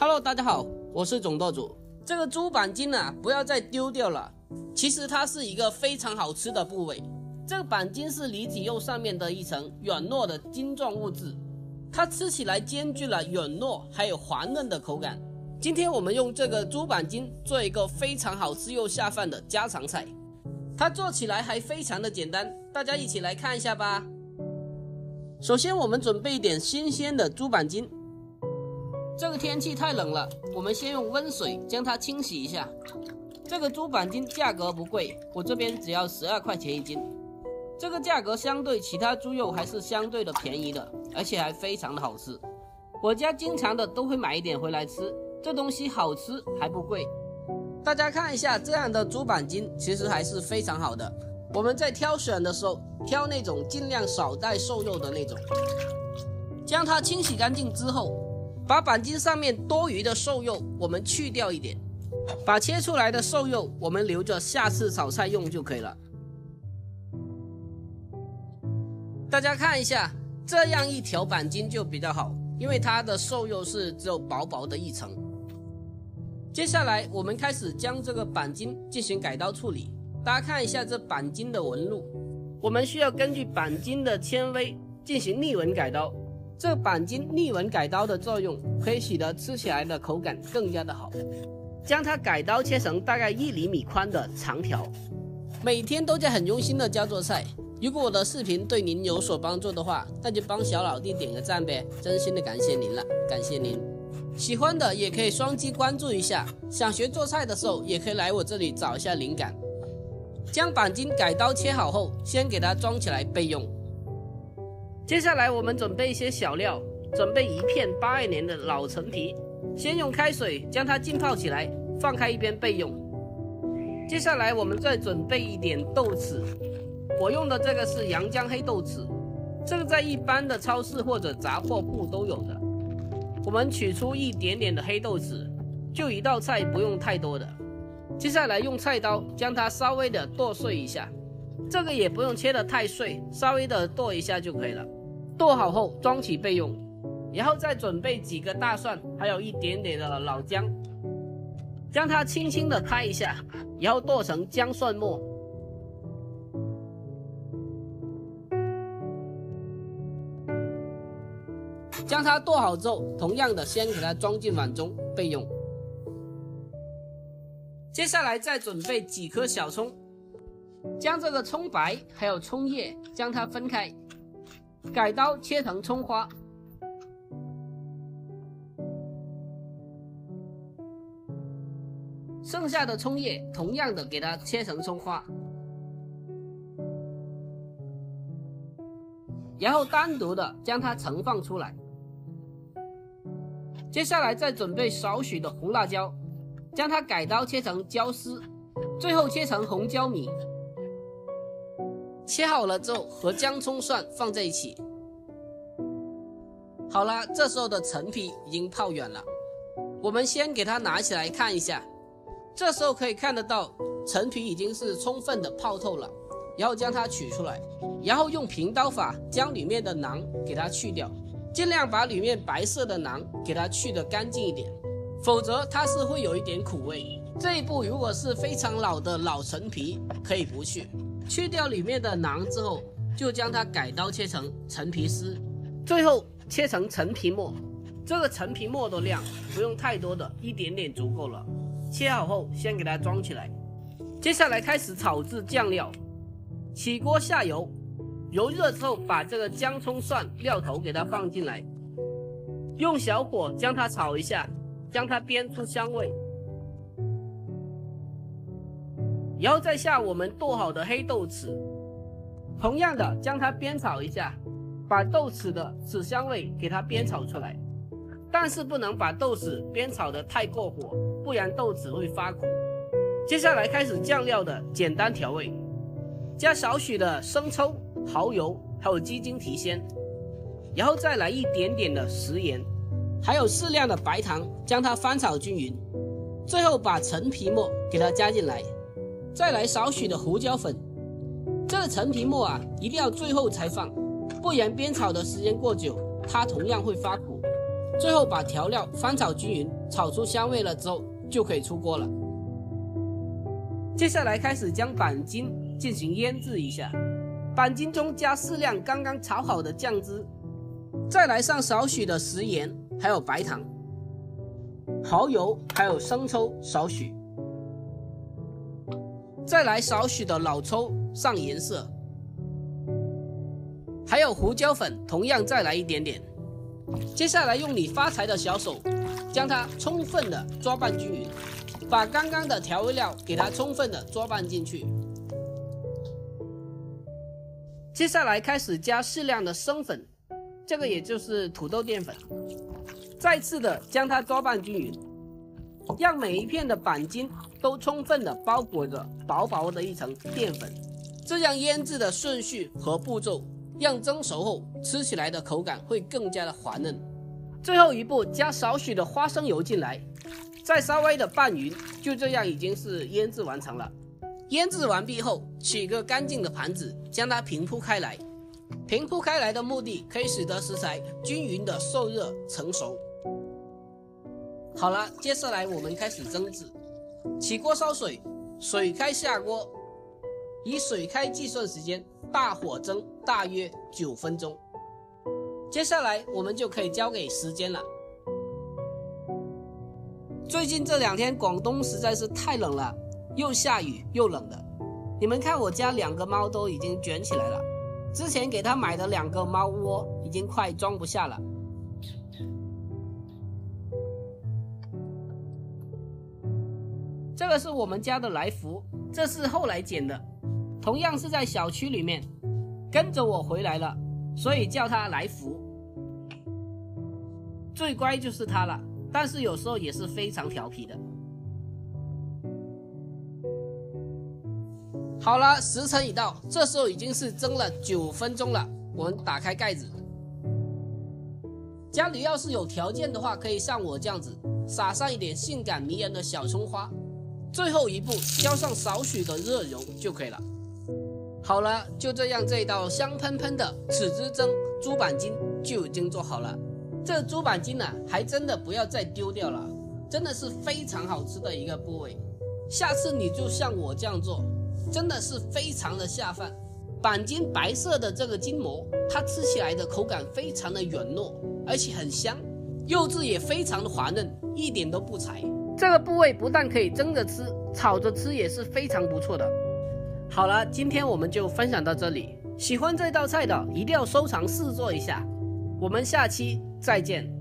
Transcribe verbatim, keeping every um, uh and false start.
Hello， 大家好，我是总舵主。这个猪板筋啊，不要再丢掉了。其实它是一个非常好吃的部位。这个板筋是离体肉上面的一层软糯的筋状物质，它吃起来兼具了软糯还有滑嫩的口感。今天我们用这个猪板筋做一个非常好吃又下饭的家常菜，它做起来还非常的简单，大家一起来看一下吧。首先，我们准备一点新鲜的猪板筋。 这个天气太冷了，我们先用温水将它清洗一下。这个猪板筋价格不贵，我这边只要十二块钱一斤，这个价格相对其他猪肉还是相对的便宜的，而且还非常的好吃。我家经常的都会买一点回来吃，这东西好吃还不贵。大家看一下，这样的猪板筋其实还是非常好的。我们在挑选的时候，挑那种尽量少带瘦肉的那种。将它清洗干净之后， 把板筋上面多余的瘦肉我们去掉一点，把切出来的瘦肉我们留着下次炒菜用就可以了。大家看一下，这样一条板筋就比较好，因为它的瘦肉是只有薄薄的一层。接下来我们开始将这个板筋进行改刀处理。大家看一下这板筋的纹路，我们需要根据板筋的纤维进行逆纹改刀。 这板筋逆纹改刀的作用，可以使得吃起来的口感更加的好。将它改刀切成大概一厘米宽的长条。每天都在很用心的教做菜。如果我的视频对您有所帮助的话，那就帮小老弟点个赞呗，真心的感谢您了，感谢您。喜欢的也可以双击关注一下。想学做菜的时候，也可以来我这里找一下灵感。将板筋改刀切好后，先给它装起来备用。 接下来我们准备一些小料，准备一片八二年的老陈皮，先用开水将它浸泡起来，放开一边备用。接下来我们再准备一点豆豉，我用的这个是阳江黑豆豉，这个在一般的超市或者杂货铺都有的。我们取出一点点的黑豆豉，就一道菜不用太多的。接下来用菜刀将它稍微的剁碎一下，这个也不用切得太碎，稍微的剁一下就可以了。 剁好后装起备用，然后再准备几个大蒜，还有一点点的老姜，将它轻轻的拍一下，然后剁成姜蒜末。将它剁好之后，同样的先给它装进碗中备用。接下来再准备几颗小葱，将这个葱白还有葱叶将它分开。 改刀切成葱花，剩下的葱叶同样的给它切成葱花，然后单独的将它盛放出来。接下来再准备少许的红辣椒，将它改刀切成椒丝，最后切成红椒米。 切好了之后，和姜、葱、蒜放在一起。好了，这时候的陈皮已经泡软了，我们先给它拿起来看一下。这时候可以看得到，陈皮已经是充分的泡透了。然后将它取出来，然后用平刀法将里面的囊给它去掉，尽量把里面白色的囊给它去得干净一点，否则它是会有一点苦味。这一步如果是非常老的老陈皮，可以不去。 去掉里面的囊之后，就将它改刀切成陈皮丝，最后切成陈皮末。这个陈皮末的量不用太多的，一点点足够了。切好后先给它装起来。接下来开始炒制酱料，起锅下油，油热之后把这个姜、葱、蒜料头给它放进来，用小火将它炒一下，将它煸出香味。 然后再下我们剁好的黑豆豉，同样的将它煸炒一下，把豆豉的豉香味给它煸炒出来，但是不能把豆豉煸炒得太过火，不然豆豉会发苦。接下来开始酱料的简单调味，加少许的生抽、蚝油还有鸡精提鲜，然后再来一点点的食盐，还有适量的白糖，将它翻炒均匀，最后把陈皮末给它加进来。 再来少许的胡椒粉，这个陈皮末啊，一定要最后才放，不然煸炒的时间过久，它同样会发苦。最后把调料翻炒均匀，炒出香味了之后就可以出锅了。接下来开始将板筋进行腌制一下，板筋中加适量刚刚炒好的酱汁，再来上少许的食盐，还有白糖、蚝油，还有生抽少许，再来少许的老抽上颜色，还有胡椒粉，同样再来一点点。接下来用你发财的小手，将它充分的抓拌均匀，把刚刚的调味料给它充分的抓拌进去。接下来开始加适量的生粉，这个也就是土豆淀粉，再次的将它抓拌均匀，让每一片的板筋都充分的包裹着薄薄的一层淀粉。这样腌制的顺序和步骤，让蒸熟后吃起来的口感会更加的滑嫩。最后一步加少许的花生油进来，再稍微的拌匀，就这样已经是腌制完成了。腌制完毕后，取个干净的盘子，将它平铺开来。平铺开来的目的可以使得食材均匀的受热成熟。好了，接下来我们开始蒸制。起锅烧水，水开下锅，以水开计算时间，大火蒸大约九分钟。接下来我们就可以交给时间了。最近这两天广东实在是太冷了，又下雨又冷的。你们看我家两个猫都已经卷起来了，之前给它买的两个猫窝已经快装不下了。这个是我们家的来福，这是后来捡的，同样是在小区里面，跟着我回来了，所以叫它来福。最乖就是它了，但是有时候也是非常调皮的。好了，时辰已到，这时候已经是蒸了九分钟了，我们打开盖子。家里要是有条件的话，可以像我这样子，撒上一点性感迷人的小葱花。最后一步浇上少许的热油就可以了。好了，就这样，这一道香喷喷的豉汁蒸猪板筋就已经做好了。这猪板筋呢、啊，还真的不要再丢掉了，真的是非常好吃的一个部位。下次你就像我这样做，真的是非常的下饭。板筋白色的这个筋膜，它吃起来的口感非常的软糯，而且很香，肉质也非常的滑嫩，一点都不柴。这个部位不但可以蒸着吃，炒着吃也是非常不错的。好了，今天我们就分享到这里。喜欢这道菜的一定要收藏试做一下。我们下期再见。